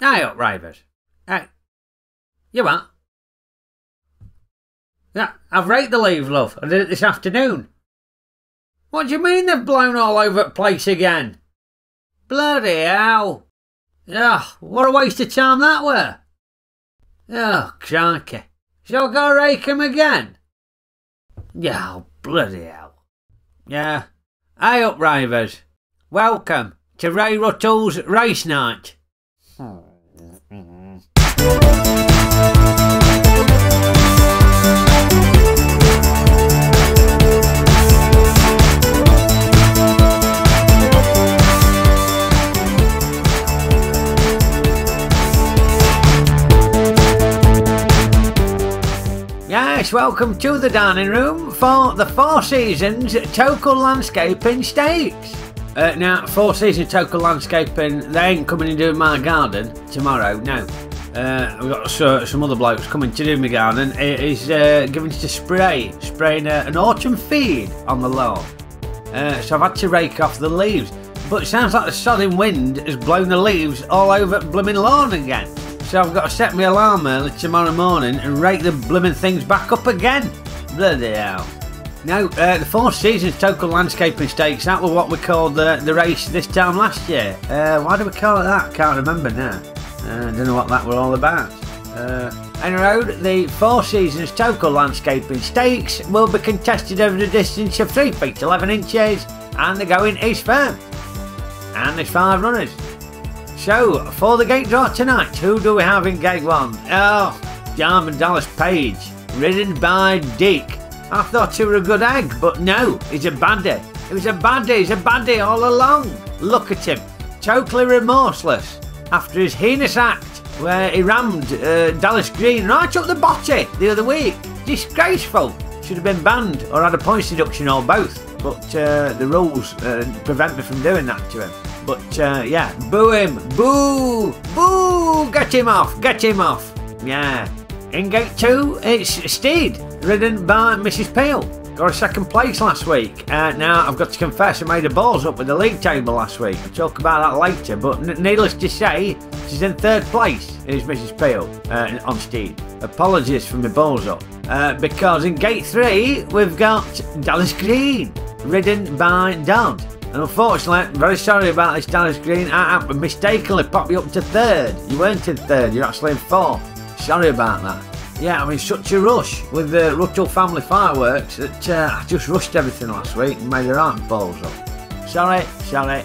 Now, Rabbit. You what? Yeah, I've raked the leaves, love. I did it this afternoon. What do you mean they've blown all over the place again? Bloody hell. Ugh, what a waste of time that were. Oh, crikey. Shall I go rake them again? Yeah, oh, bloody hell. Yeah. Hey up, ravers. Welcome to Ray Ruttle's Race Night. Yes, welcome to the dining room for the Four Seasons Total Landscaping Stakes. Now, Four Seasons Total Landscaping, they ain't coming and doing my garden tomorrow, no. We've got some other blokes coming to do my garden. It is given to spraying an autumn feed on the lawn. So I've had to rake off the leaves. But it sounds like the sodding wind has blown the leaves all over blooming lawn again. So I've got to set my alarm early tomorrow morning and rake the blooming things back up again. Bloody hell. Now, the Four Seasons Total Landscaping Stakes, that was what we called the race this time last year. Why do we call it that? I can't remember now. I don't know what that was all about. Anyway, the Four Seasons Total Landscaping Stakes will be contested over the distance of 3 feet 11 inches and the going is firm. And there's 5 runners. So, for the gate draw tonight, who do we have in gate 1? Oh, Diamond Dallas Page, ridden by Deaky. I thought he was a good egg, but no, he's a baddie. He was a baddie, he's a baddie all along. Look at him, totally remorseless, after his heinous act where he rammed Dallas Green right up the botty the other week. Disgraceful. Should have been banned or had a points deduction or both, but the rules prevent me from doing that to him. But yeah, boo him, boo, boo, get him off, get him off. Yeah. In gate 2, it's Steed, ridden by Mrs Peel. Got a second place last week. Now, I've got to confess I made the balls up with the league table last week. I'll talk about that later, but needless to say, she's in 3rd place, is Mrs Peel, on Steed. Apologies for my balls up. Because in gate 3, we've got Dallas Green, ridden by Dodd. And unfortunately, very sorry about this, Dallas Green. I mistakenly popped you up to 3rd. You weren't in 3rd, you're actually in 4th. Sorry about that. Yeah, I'm in such a rush with the Ruttle family fireworks that I just rushed everything last week and made the right balls up. Sorry, sorry.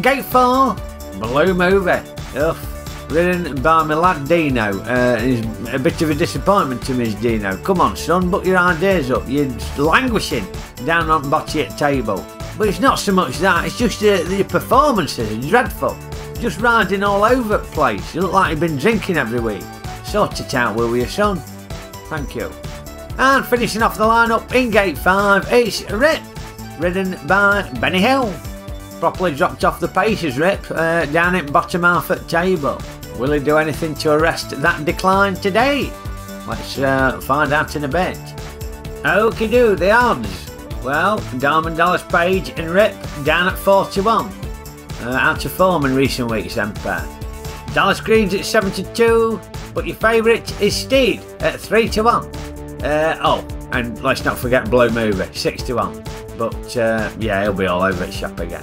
Gate 4, Blue Movie. Oof. Ridden by my lad Dino. He's a bit of a disappointment to me, Dino. Come on, son, buck your ideas up. You're languishing down on the botty at table. But it's not so much that, it's just the performances are dreadful. Just riding all over the place. You look like you've been drinking every week. Sort it out, will you, son? Thank you. And finishing off the lineup in gate 5, it's Rip, ridden by Benny Hill. Properly dropped off the paces, Rip, down at bottom half at table. Will he do anything to arrest that decline today? Let's find out in a bit. Okie do, the odds. Well, Diamond Dallas Page and Rip down at 41. Out of form in recent weeks, Empire. Dallas Green's at 72, but your favourite is Steed at 3-1. Oh, and let's not forget Blue Mover, 6-1. But yeah, he'll be all over its shop again.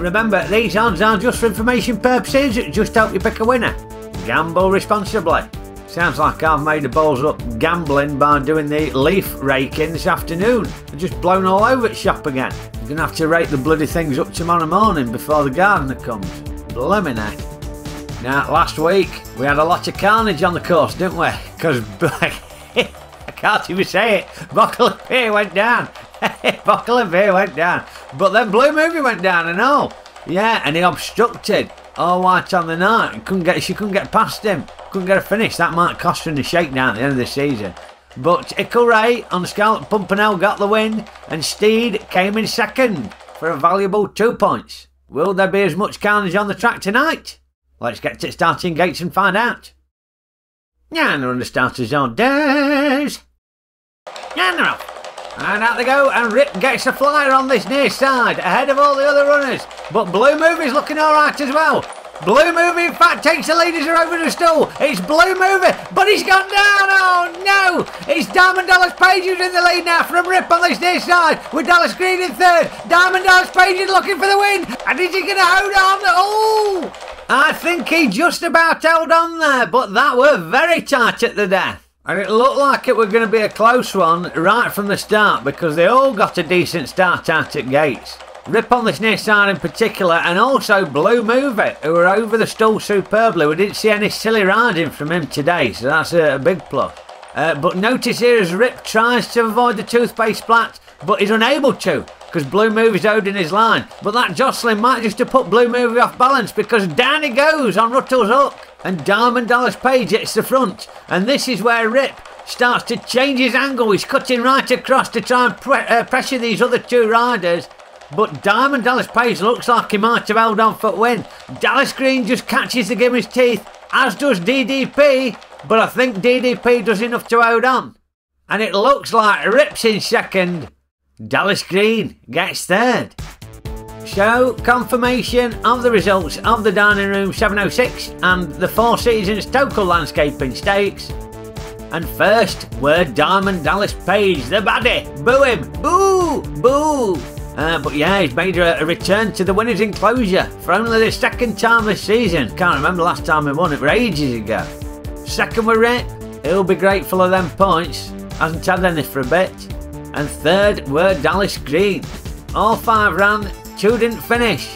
Remember, these odds are just for information purposes. Just help you pick a winner. Gamble responsibly. Sounds like I've made the balls up gambling by doing the leaf raking this afternoon. I've just blown all over its shop again. I'm going to have to rake the bloody things up tomorrow morning before the gardener comes. Blimey neck. Now, last week, we had a lot of carnage on the course, didn't we? Because, I can't even say it, Buckle and Beer went down. Buckle and Beer went down. But then Blue Movie went down and all. Yeah, and he obstructed All White on the Night. And she couldn't get past him. Couldn't get a finish. That might cost her in the shakedown at the end of the season. But Ickle Ray on Scarlet Pimpernel got the win. And Steed came in second for a valuable 2 points. Will there be as much carnage on the track tonight? Let's get to starting gates and find out. And they're on the starter's orders. And they're off. And out they go. And Rip gets the flyer on this near side, ahead of all the other runners. But Blue Movie's looking all right as well. Blue Movie, in fact, takes the leaders are over the stall. It's Blue Movie, but he's gone down. Oh no! It's Diamond Dallas Page who's in the lead now from Rip on this near side, with Dallas Green in third. Diamond Dallas Page is looking for the win, and is he going to hold on? Oh! I think he just about held on there, but that were very tight at the death. And it looked like it were going to be a close one right from the start, because they all got a decent start out at gates. Rip on this near side in particular, and also Blue Movie, who were over the stall superbly. We didn't see any silly riding from him today, so that's a big plus. But notice here as Rip tries to avoid the toothpaste splat, but he's unable to, because Blue Movie's holding his line. But that jostling might just have put Blue Movie off balance, because down he goes on Ruttle's Hook. And Diamond Dallas Page hits the front. And this is where Rip starts to change his angle. He's cutting right across to try and pressure these other two riders. But Diamond Dallas Page looks like he might have held on for the win. Dallas Green just catches the gimmer's teeth, as does DDP. But I think DDP does enough to hold on. And it looks like Rip's in second. Dallas Green gets third. So, confirmation of the results of the Dining Room 706 and the Four Seasons Total Landscaping Stakes. And first were Diamond Dallas Page, the baddie. Boo him! Boo! Boo! But yeah, he's made a return to the winner's enclosure for only the second time this season. Can't remember last time he won, it were ages ago. Second were Rip. He'll be grateful of them points. Hasn't had any for a bit. And third were Dallas Green. All five ran, two didn't finish.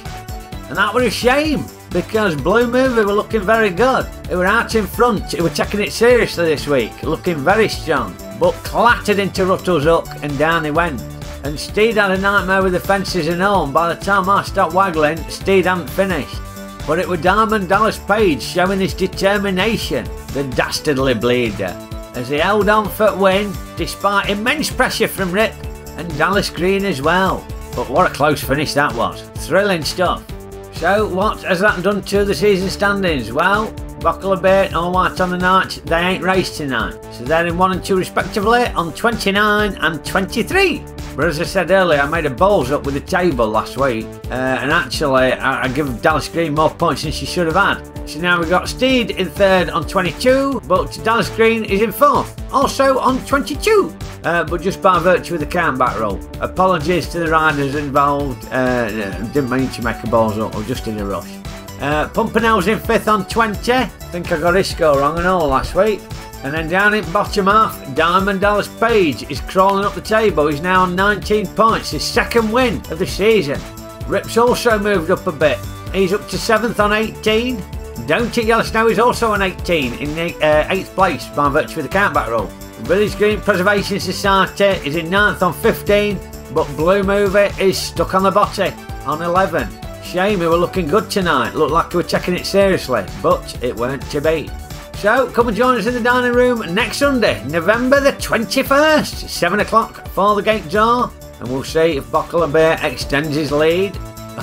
And that was a shame, because Blue Movie were looking very good. They were out in front, they were taking it seriously this week, looking very strong. But clattered into Ruttle's Hook and down he went. And Steed had a nightmare with the fences and all, and by the time I stopped waggling, Steed hadn't finished. But it was Diamond Dallas Page showing his determination, the dastardly bleeder, as he held on for the win, despite immense pressure from Rip and Dallas Green as well. But what a close finish that was. Thrilling stuff. So what has that done to the season standings? Well, Buckle and Beer, All White on the Night, they ain't raced tonight. So they're in 1 and 2 respectively on 29 and 23. But as I said earlier, I made a balls up with the table last week. And actually, I give Dallas Green more points than she should have had. So now we've got Steed in third on 22, but Dallas Green is in fourth, also on 22. But just by virtue of the countback rule. Apologies to the riders involved. Didn't mean to make a balls up, I was just in a rush. Pimpernel's in fifth on 20. I think I got his score wrong and all last week. And then down at bottom half, Diamond Dallas Page is crawling up the table. He's now on 19 points, his second win of the season. Rip's also moved up a bit. He's up to 7th on 18. Don't It Yellow Snow is also on 18 in 8th place by virtue of the countback rule. Village Green Preservation Society is in 9th on 15, but Blue Movie is stuck on the bottom on 11. Shame, he were looking good tonight. Looked like he were taking it seriously, but it weren't to be. So, come and join us in the dining room next Sunday, November the 21st, 7 o'clock for the gate door. And we'll see if Buckle and Beer extends his lead.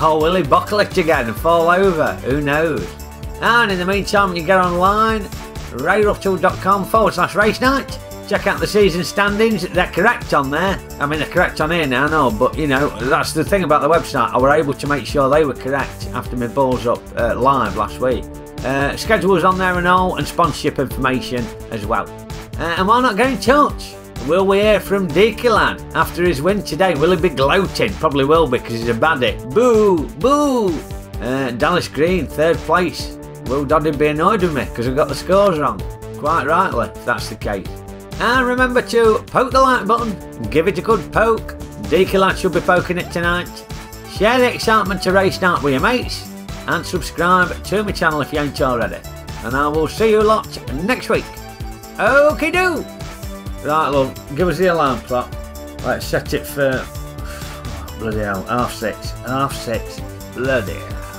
Or will he buckle it again and fall over? Who knows? And in the meantime, you get online, rayruttle.com/race night. Check out the season standings. They're correct on there. I mean, they're correct on here now, no, but you know, that's the thing about the website. I were able to make sure they were correct after my balls up live last week. Schedules on there and all, and sponsorship information as well. And why not get in touch? Will we hear from Deaky lad after his win today? Will he be gloating? Probably will be, because he's a baddie. Boo! Boo! Dallas Green, third place. Will Dodd be annoyed with me because I got the scores wrong? Quite rightly, if that's the case. And remember to poke the like button, give it a good poke. Deaky lad should be poking it tonight. Share the excitement to race night with your mates. And subscribe to my channel if you ain't already. And I will see you lot next week. Okie do! Right, love, give us the alarm clock. Let's set it for bloody hell, half six. Bloody hell.